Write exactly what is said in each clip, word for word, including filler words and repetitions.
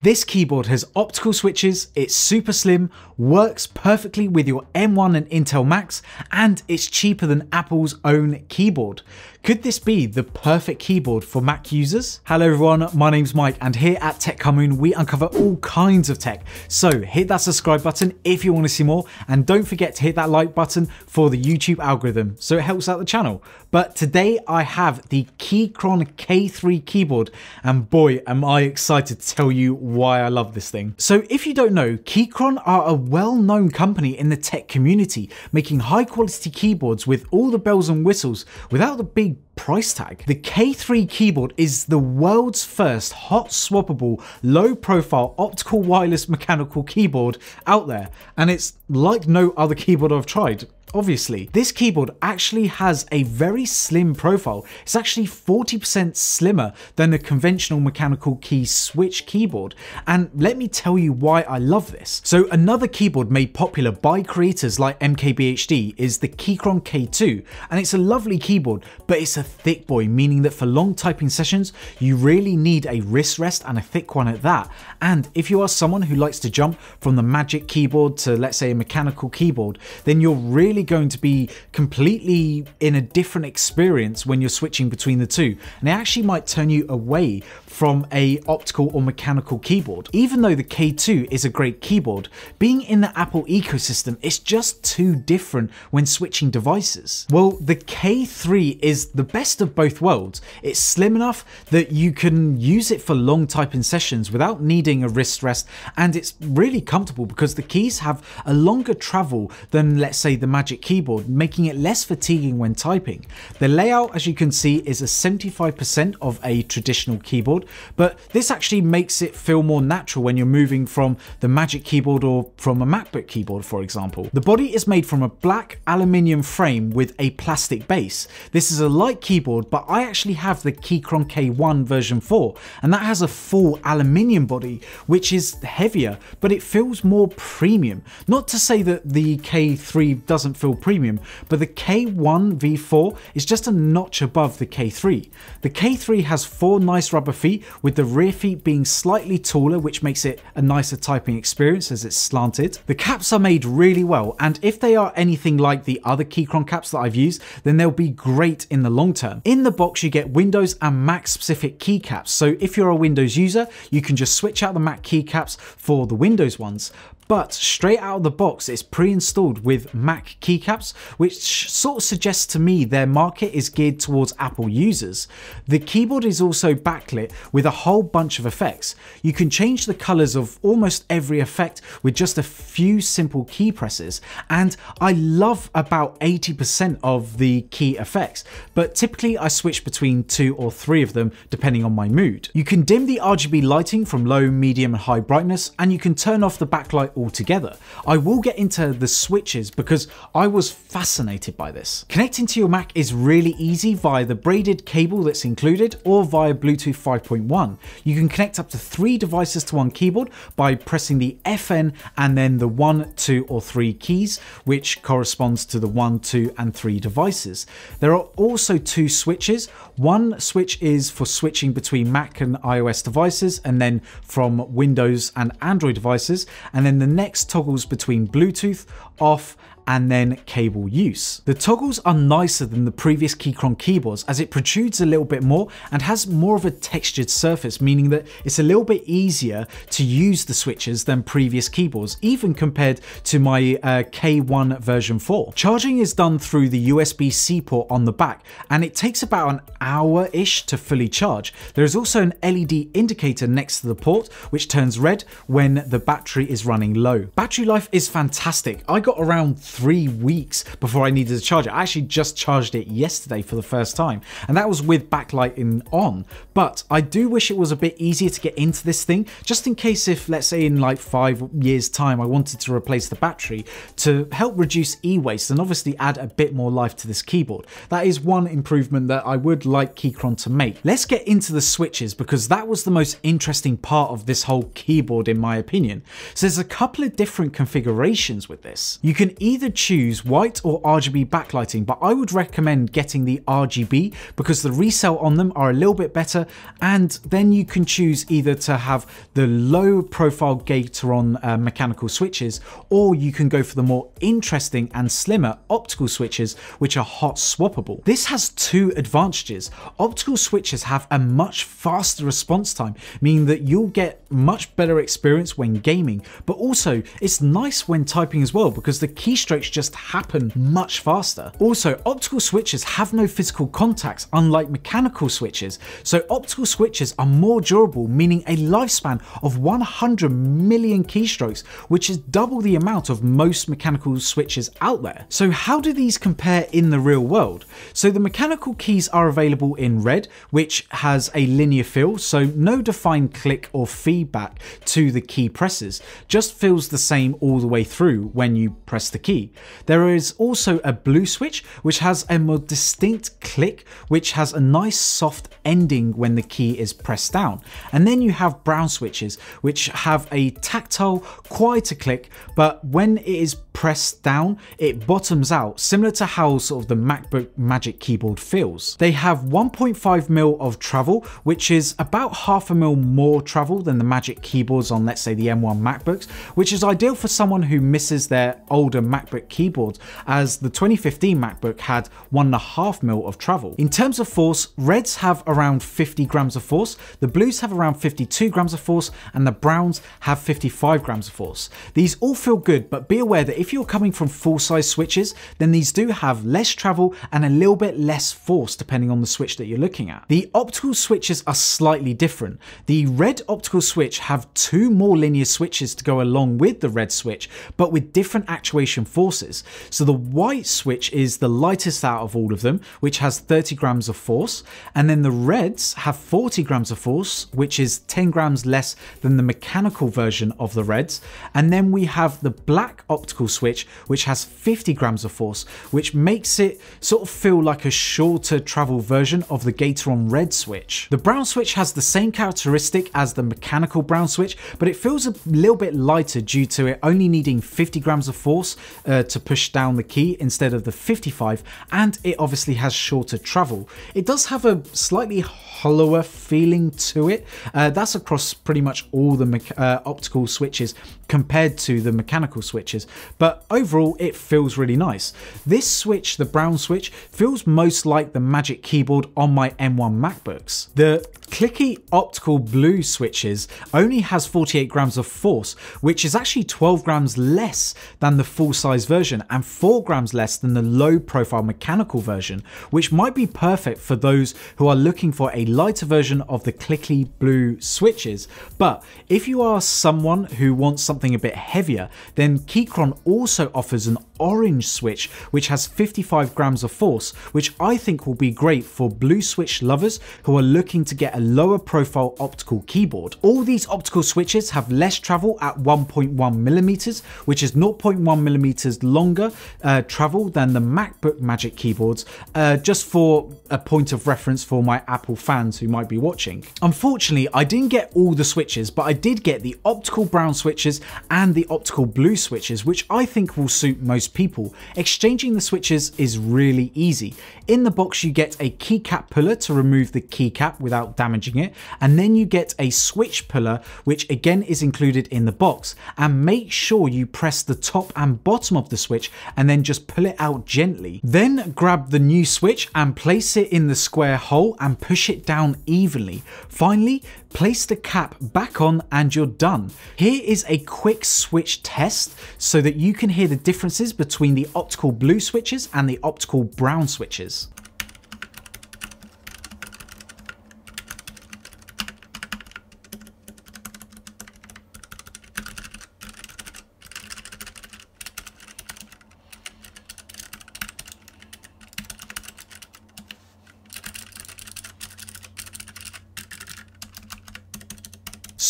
This keyboard has optical switches, it's super slim, works perfectly with your M one and Intel Macs, and it's cheaper than Apple's own keyboard. Could this be the perfect keyboard for Mac users? Hello everyone, my name's Mike, and here at Techkhamun we uncover all kinds of tech. So hit that subscribe button if you want to see more, and don't forget to hit that like button for the YouTube algorithm so it helps out the channel. But today I have the Keychron K three keyboard, and boy am I excited to tell you why I love this thing. So if you don't know, Keychron are a well-known company in the tech community, making high-quality keyboards with all the bells and whistles without the big price tag. The K three keyboard is the world's first hot swappable, low-profile optical wireless mechanical keyboard out there, and it's like no other keyboard I've tried. Obviously, this keyboard actually has a very slim profile. It's actually forty percent slimmer than the conventional mechanical key switch keyboard. And let me tell you why I love this. So another keyboard made popular by creators like M K B H D is the Keychron K two. And it's a lovely keyboard, but it's a thick boy, meaning that for long typing sessions, you really need a wrist rest and a thick one at that. And if you are someone who likes to jump from the Magic Keyboard to, let's say, a mechanical keyboard, then you're really going to be completely in a different experience when you're switching between the two, and it actually might turn you away from a optical or mechanical keyboard. Even though the K two is a great keyboard, being in the Apple ecosystem, it's just too different when switching devices. Well, the K three is the best of both worlds. It's slim enough that you can use it for long typing sessions without needing a wrist rest, and it's really comfortable because the keys have a longer travel than, let's say, the Magic Keyboard, making it less fatiguing when typing. The layout, as you can see, is a seventy-five percent of a traditional keyboard, but this actually makes it feel more natural when you're moving from the Magic Keyboard or from a MacBook keyboard, for example. The body is made from a black aluminium frame with a plastic base. This is a light keyboard, but I actually have the Keychron K one version four, and that has a full aluminium body, which is heavier, but it feels more premium. Not to say that the K three doesn't feel premium, but the K one V four is just a notch above the K three. The K three has four nice rubber feet, with the rear feet being slightly taller, which makes it a nicer typing experience as it's slanted. The caps are made really well, and if they are anything like the other Keychron caps that I've used, then they'll be great in the long term. In the box you get Windows and Mac specific keycaps, so if you're a Windows user you can just switch out the Mac keycaps for the Windows ones. But straight out of the box, it's pre-installed with Mac keycaps, which sort of suggests to me their market is geared towards Apple users. The keyboard is also backlit with a whole bunch of effects. You can change the colors of almost every effect with just a few simple key presses. And I love about eighty percent of the key effects, but typically I switch between two or three of them depending on my mood. You can dim the R G B lighting from low, medium and high brightness, and you can turn off the backlight altogether. I will get into the switches because I was fascinated by this. Connecting to your Mac is really easy via the braided cable that's included or via Bluetooth five point one. You can connect up to three devices to one keyboard by pressing the F N and then the one, two or three keys, which corresponds to the one, two and three devices. There are also two switches. One switch is for switching between Mac and iOS devices, and then from Windows and Android devices, and then the next toggles between Bluetooth, off, and then cable use. The toggles are nicer than the previous Keychron keyboards as it protrudes a little bit more and has more of a textured surface, meaning that it's a little bit easier to use the switches than previous keyboards, even compared to my uh, K one version four. Charging is done through the U S B C port on the back, and it takes about an hour-ish to fully charge. There is also an L E D indicator next to the port, which turns red when the battery is running low. Battery life is fantastic. I got around three weeks before I needed to charge it. I actually just charged it yesterday for the first time, and that was with backlighting on. But I do wish it was a bit easier to get into this thing, just in case if, let's say, in like five years time I wanted to replace the battery, to help reduce e-waste and obviously add a bit more life to this keyboard. That is one improvement that I would like Keychron to make. Let's get into the switches, because that was the most interesting part of this whole keyboard in my opinion. So there's a couple of different configurations with this. You can either could choose white or R G B backlighting, but I would recommend getting the R G B because the resale on them are a little bit better, and then you can choose either to have the low profile Gateron uh, mechanical switches, or you can go for the more interesting and slimmer optical switches, which are hot swappable. This has two advantages. Optical switches have a much faster response time, meaning that you'll get much better experience when gaming, but also it's nice when typing as well because the keystrokes just happen much faster. Also, optical switches have no physical contacts unlike mechanical switches, so optical switches are more durable, meaning a lifespan of one hundred million keystrokes, which is double the amount of most mechanical switches out there. So how do these compare in the real world? So the mechanical keys are available in red, which has a linear feel, so no defined click or feedback to the key presses, just feels the same all the way through when you press the key. There is also a blue switch, which has a more distinct click, which has a nice soft ending when the key is pressed down. And then you have brown switches, which have a tactile, quieter click, but when it is pressed down, it bottoms out, similar to how sort of the MacBook Magic Keyboard feels. They have one point five millimeters of travel, which is about half a mil more travel than the Magic Keyboards on, let's say, the M one MacBooks, which is ideal for someone who misses their older MacBook keyboards, as the twenty fifteen MacBook had one point five millimeters of travel. In terms of force, reds have around fifty grams of force, the blues have around fifty-two grams of force, and the browns have fifty-five grams of force. These all feel good, but be aware that if If you're coming from full-size switches, then these do have less travel and a little bit less force depending on the switch that you're looking at. The optical switches are slightly different. The red optical switch have two more linear switches to go along with the red switch, but with different actuation forces. So the white switch is the lightest out of all of them, which has thirty grams of force, and then the reds have forty grams of force, which is ten grams less than the mechanical version of the reds. And then we have the black optical switch switch, which has fifty grams of force, which makes it sort of feel like a shorter travel version of the Gateron red switch. The brown switch has the same characteristic as the mechanical brown switch, but it feels a little bit lighter due to it only needing fifty grams of force uh, to push down the key instead of the fifty-five, and it obviously has shorter travel. It does have a slightly hollower feeling to it. Uh, that's across pretty much all the uh, optical switches compared to the mechanical switches, but But overall, it feels really nice. This switch, the brown switch, feels most like the Magic Keyboard on my M one MacBooks. The clicky optical blue switches only has forty-eight grams of force, which is actually twelve grams less than the full-size version and four grams less than the low-profile mechanical version, which might be perfect for those who are looking for a lighter version of the clicky blue switches. But if you are someone who wants something a bit heavier, then Keychron also offers an orange switch which has fifty-five grams of force, which I think will be great for blue switch lovers who are looking to get a lower profile optical keyboard. All these optical switches have less travel at one point one millimeters, which is zero point one millimeters longer uh, travel than the MacBook Magic Keyboards, uh, just for a point of reference for my Apple fans who might be watching. Unfortunately, I didn't get all the switches, but I did get the optical brown switches and the optical blue switches, which I think will suit most people. Exchanging the switches is really easy. In the box you get a keycap puller to remove the keycap without damaging it, and then you get a switch puller, which again is included in the box, and make sure you press the top and bottom of the switch and then just pull it out gently. Then grab the new switch and place it in the square hole and push it down evenly. Finally, place the cap back on and you're done. Here is a quick switch test so that you can hear the differences between the optical blue switches and the optical brown switches.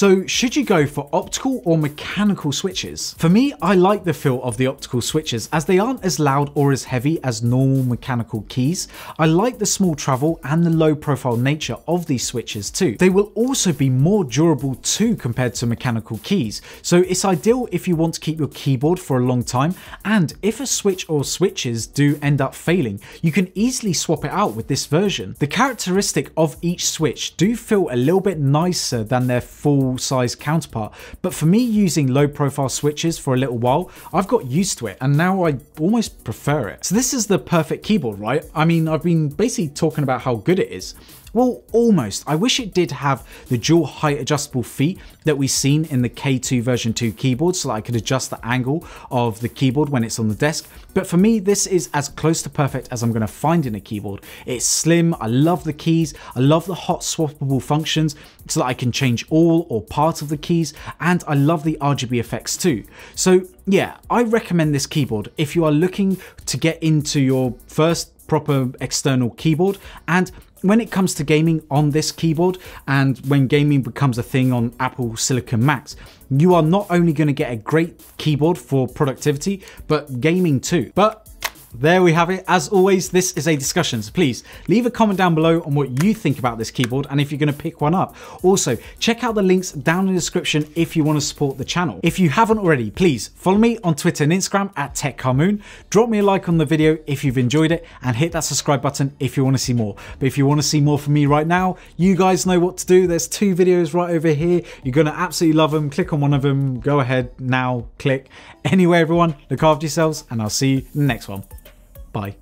So should you go for optical or mechanical switches? For me, I like the feel of the optical switches as they aren't as loud or as heavy as normal mechanical keys. I like the small travel and the low profile nature of these switches too. They will also be more durable too compared to mechanical keys. So it's ideal if you want to keep your keyboard for a long time, and if a switch or switches do end up failing, you can easily swap it out with this version. The characteristic of each switch do feel a little bit nicer than their full size counterpart, but for me, using low profile switches for a little while, I've got used to it and now I almost prefer it. So this is the perfect keyboard, right? I mean, I've been basically talking about how good it is. Well, almost. I wish it did have the dual height adjustable feet that we've seen in the K two version two keyboard so that I could adjust the angle of the keyboard when it's on the desk. But for me, this is as close to perfect as I'm going to find in a keyboard. It's slim. I love the keys. I love the hot swappable functions so that I can change all or part of the keys. And I love the R G B effects too. So yeah, I recommend this keyboard if you are looking to get into your first proper external keyboard. And when it comes to gaming on this keyboard, and when gaming becomes a thing on Apple Silicon Macs, you are not only going to get a great keyboard for productivity, but gaming too. But there we have it. As always, this is a discussion, so please leave a comment down below on what you think about this keyboard and if you're going to pick one up. Also, check out the links down in the description if you want to support the channel. If you haven't already, please follow me on Twitter and Instagram at Techkhamun. Drop me a like on the video if you've enjoyed it, and hit that subscribe button if you want to see more. But if you want to see more from me right now, you guys know what to do. There's two videos right over here. You're going to absolutely love them. Click on one of them. Go ahead now, click. Anyway, everyone, look after yourselves and I'll see you in the next one. Bye.